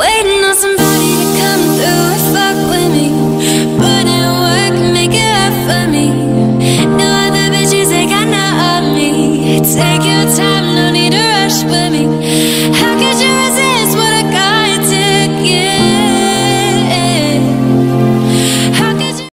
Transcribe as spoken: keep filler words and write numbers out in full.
waiting on somebody to come through and fuck with me, put in work, make it up for me. No other bitches, they got none on me. Take your time, no